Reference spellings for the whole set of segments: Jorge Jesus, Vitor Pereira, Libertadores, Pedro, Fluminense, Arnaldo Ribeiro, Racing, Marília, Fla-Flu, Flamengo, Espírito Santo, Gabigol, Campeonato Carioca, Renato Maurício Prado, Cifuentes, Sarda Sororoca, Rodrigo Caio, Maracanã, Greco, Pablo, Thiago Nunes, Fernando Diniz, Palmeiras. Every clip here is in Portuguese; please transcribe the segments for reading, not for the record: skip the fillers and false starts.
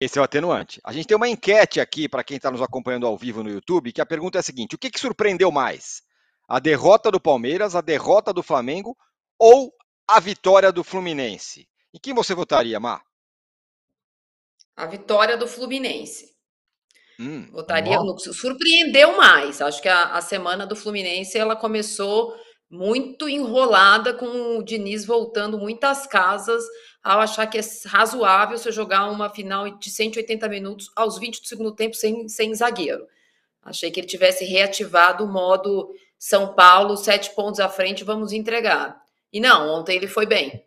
Esse é o atenuante. A gente tem uma enquete aqui para quem está nos acompanhando ao vivo no YouTube, que a pergunta é a seguinte: o que surpreendeu mais? A derrota do Palmeiras, a derrota do Flamengo ou a vitória do Fluminense? Em quem você votaria, Má? A vitória do Fluminense. Votaria no... Surpreendeu mais. Acho que a semana do Fluminense ela começou muito enrolada, com o Diniz voltando muitas casas ao achar que é razoável você jogar uma final de 180 minutos aos 20 do segundo tempo sem zagueiro. Achei que ele tivesse reativado o modo São Paulo, 7 pontos à frente, vamos entregar. E não, ontem ele foi bem.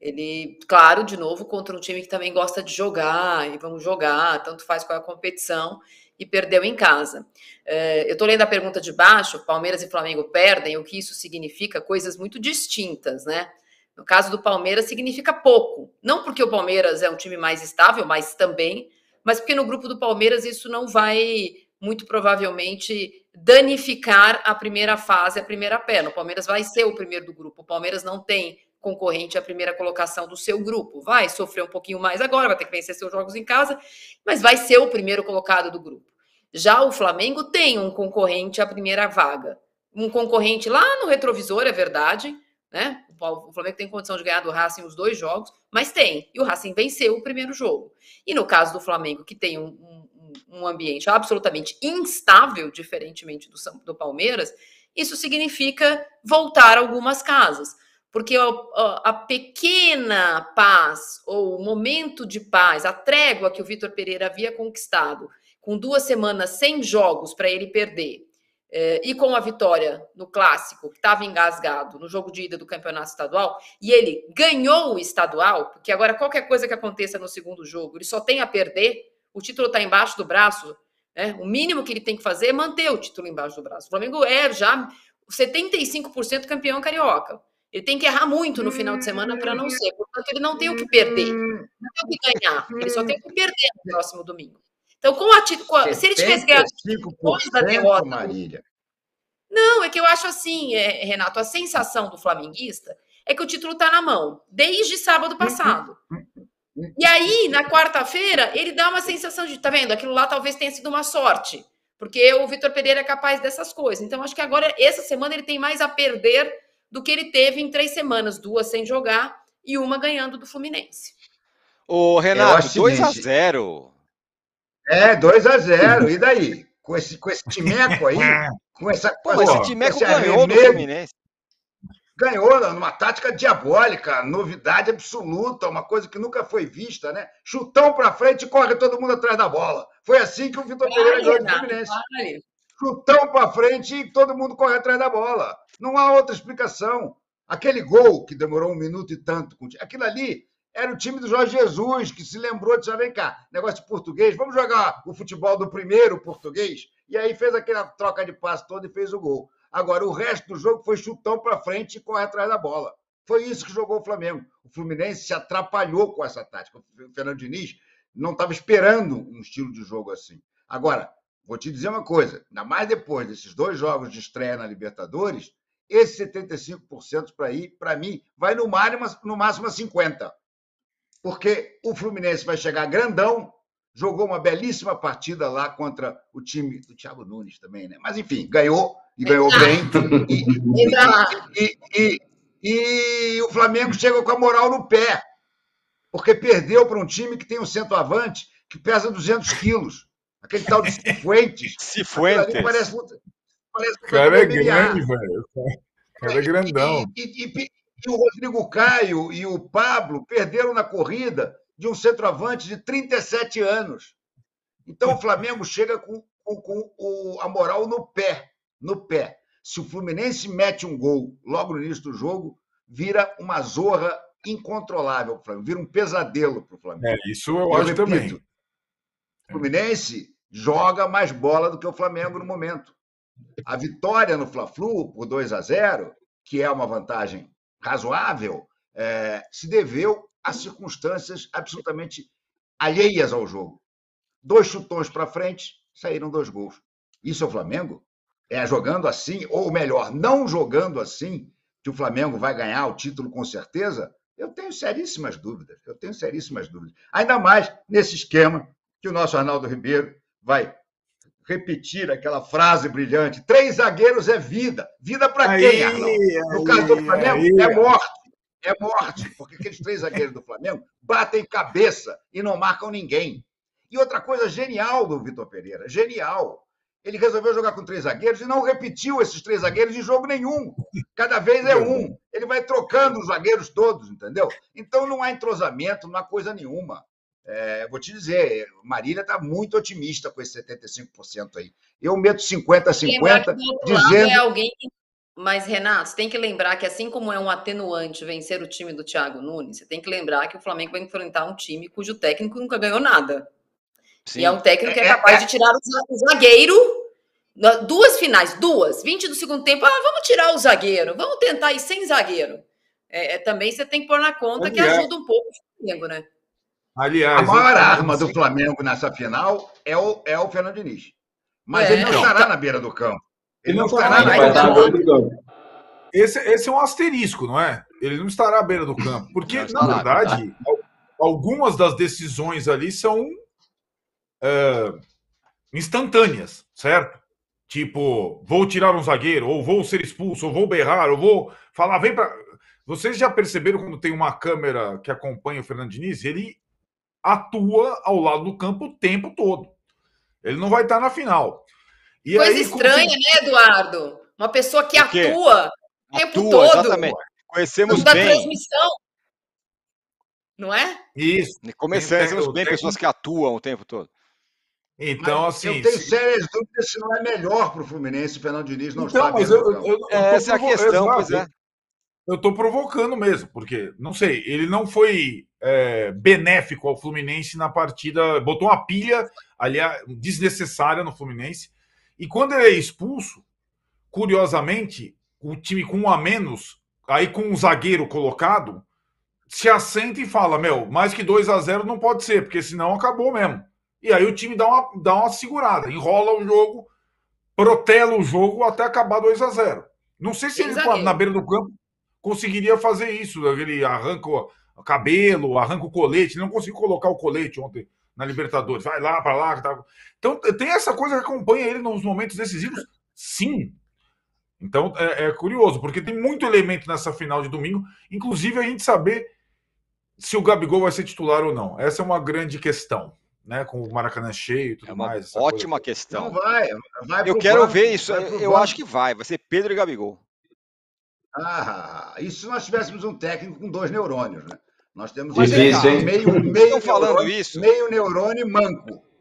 Ele, claro, de novo, contra um time que também gosta de jogar, e vamos jogar, tanto faz qual é a competição, e perdeu em casa. Eu estou lendo a pergunta de baixo, Palmeiras e Flamengo perdem, o que isso significa? Coisas muito distintas, né? No caso do Palmeiras, significa pouco. Não porque o Palmeiras é um time mais estável, mas também, mas porque no grupo do Palmeiras isso não vai, muito provavelmente, danificar a primeira fase, a primeira perna. O Palmeiras vai ser o primeiro do grupo. O Palmeiras não tem concorrente à primeira colocação do seu grupo. Vai sofrer um pouquinho mais agora, vai ter que vencer seus jogos em casa, mas vai ser o primeiro colocado do grupo. Já o Flamengo tem um concorrente à primeira vaga. Um concorrente lá no retrovisor, é verdade, né? O Flamengo tem condição de ganhar do Racing os 2 jogos, mas tem. E o Racing venceu o primeiro jogo. E no caso do Flamengo, que tem um ambiente absolutamente instável, diferentemente do Palmeiras, isso significa voltar algumas casas. Porque a pequena paz, ou o momento de paz, a trégua que o Vitor Pereira havia conquistado, com 2 semanas sem jogos para ele perder, e com a vitória no Clássico, que estava engasgado no jogo de ida do Campeonato Estadual, e ele ganhou o Estadual, porque agora qualquer coisa que aconteça no segundo jogo, ele só tem a perder, o título está embaixo do braço, né? O mínimo que ele tem que fazer é manter o título embaixo do braço. O Flamengo é já 75% campeão carioca. Ele tem que errar muito no final de semana para não ser. Portanto, ele não tem o que perder, não tem o que ganhar. Ele só tem o que perder no próximo domingo. Então, se ele tivesse ganhado depois da derrota... Marília. Não, é que eu acho assim, Renato, a sensação do flamenguista é que o título está na mão, desde sábado passado. E aí, na quarta-feira, ele dá uma sensação de, tá vendo, aquilo lá talvez tenha sido uma sorte, porque o Vitor Pereira é capaz dessas coisas. Então, acho que agora, essa semana, ele tem mais a perder do que ele teve em 3 semanas, 2 sem jogar e 1 ganhando do Fluminense. Ô, Renato, 2-0. É, 2-0. E daí? Com esse timeco aí, com essa coisa... Esse timeco ganhou do Fluminense. Ganhou numa tática diabólica, novidade absoluta, uma coisa que nunca foi vista, né? Chutão pra frente e corre todo mundo atrás da bola. Foi assim que o Vitor Pereira ganhou do Fluminense. Chutão pra frente e todo mundo corre atrás da bola. Não há outra explicação. Aquele gol que demorou 1 minuto e tanto, aquilo ali era o time do Jorge Jesus, que se lembrou de, já vem cá, negócio de português, vamos jogar o futebol do primeiro português, e aí fez aquela troca de passe toda e fez o gol. Agora, o resto do jogo foi chutão para frente e corre atrás da bola. Foi isso que jogou o Flamengo. O Fluminense se atrapalhou com essa tática. O Fernando Diniz não estava esperando um estilo de jogo assim. Agora, vou te dizer uma coisa, ainda mais depois desses 2 jogos de estreia na Libertadores, esse 75% para mim, vai no máximo a 50%. Porque o Fluminense vai chegar grandão, jogou uma belíssima partida lá contra o time do Thiago Nunes também, né? Mas, enfim, ganhou. E ganhou bem. E o Flamengo chega com a moral no pé, porque perdeu para um time que tem um centroavante que pesa 200 quilos. Aquele tal de Cifuentes. Cifuentes. Parece que o cara é grande, velho. O cara é grandão. E o Rodrigo Caio e o Pablo perderam na corrida de um centroavante de 37 anos. Então o Flamengo chega com a moral no pé. Se o Fluminense mete um gol logo no início do jogo, vira uma zorra incontrolável para o Flamengo, vira um pesadelo para o Flamengo. É, isso eu acho, repito, também. O Fluminense joga mais bola do que o Flamengo no momento. A vitória no Fla-Flu por 2-0, que é uma vantagem razoável, se deveu a circunstâncias absolutamente alheias ao jogo. 2 chutões para frente, saíram 2 gols. Isso é o Flamengo? É jogando assim, ou melhor, não jogando assim, que o Flamengo vai ganhar o título com certeza? Eu tenho seríssimas dúvidas. Ainda mais nesse esquema que o nosso Arnaldo Ribeiro vai repetir aquela frase brilhante: 3 zagueiros é vida. Vida para quem, Arnaldo? No caso do Flamengo, é morte. É morte, porque aqueles 3 zagueiros do Flamengo batem cabeça e não marcam ninguém. E outra coisa genial do Vitor Pereira, genial. Ele resolveu jogar com 3 zagueiros e não repetiu esses 3 zagueiros em jogo nenhum. Cada vez é um. Ele vai trocando os zagueiros todos, entendeu? Então não há entrosamento, não há coisa nenhuma. É, vou te dizer, Marília está muito otimista com esse 75% aí. Eu meto 50-50 dizendo... É alguém... Mas, Renato, você tem que lembrar que, assim como é um atenuante vencer o time do Thiago Nunes, você tem que lembrar que o Flamengo vai enfrentar um time cujo técnico nunca ganhou nada. Sim. E é um técnico que é capaz de tirar o zagueiro, 2 finais, 20 do segundo tempo, vamos tirar o zagueiro, vamos tentar ir sem zagueiro. Também você tem que pôr na conta que ajuda um pouco o Flamengo, né? Aliás, a maior arma do Flamengo nessa final é o Fernando Diniz. Mas ele não estará na beira do campo. Ele não estará na beira do campo. Esse é um asterisco, não é? Ele não estará à beira do campo. Porque, na verdade, algumas das decisões ali são... instantâneas, certo? Tipo, vou tirar um zagueiro, ou vou ser expulso, ou vou berrar, ou vou falar, vem pra... Vocês já perceberam quando tem uma câmera que acompanha o Fernando Diniz? Ele atua ao lado do campo o tempo todo. Ele não vai estar na final. E coisa aí, estranha, né, Eduardo? Uma pessoa que atua o tempo todo. Exatamente. Conhecemos bem. Da transmissão. Não é? Isso. Conhecemos bem pessoas que atuam o tempo todo. Então, mas, assim... Eu tenho sérias dúvidas se não é melhor para o Fluminense, o Fernando Diniz não está... Essa é a questão, pois é. Eu estou provocando mesmo, porque, não sei, ele não foi benéfico ao Fluminense na partida, botou uma pilha, aliás, desnecessária no Fluminense, e quando ele é expulso, curiosamente, o time com um a menos, aí com um zagueiro colocado, se assenta e fala, mais que 2-0 não pode ser, porque senão acabou mesmo. E aí o time dá uma segurada, enrola o jogo, protela o jogo até acabar 2-0. Não sei se ele, na beira do campo, conseguiria fazer isso. Ele arranca o cabelo, arranca o colete. Não conseguiu colocar o colete ontem na Libertadores. Vai lá, pra lá. Tá. Então, tem essa coisa que acompanha ele nos momentos decisivos? Sim. Então, é curioso, porque tem muito elemento nessa final de domingo. Inclusive, a gente saber se o Gabigol vai ser titular ou não. Essa é uma grande questão. Né, com o Maracanã cheio e tudo mais. Ótima questão. Não vai eu quero ver isso. Eu acho que vai. Vai ser Pedro e Gabigol. Ah, isso se nós tivéssemos um técnico com 2 neurônios, né? Nós temos um meio neurônio manco.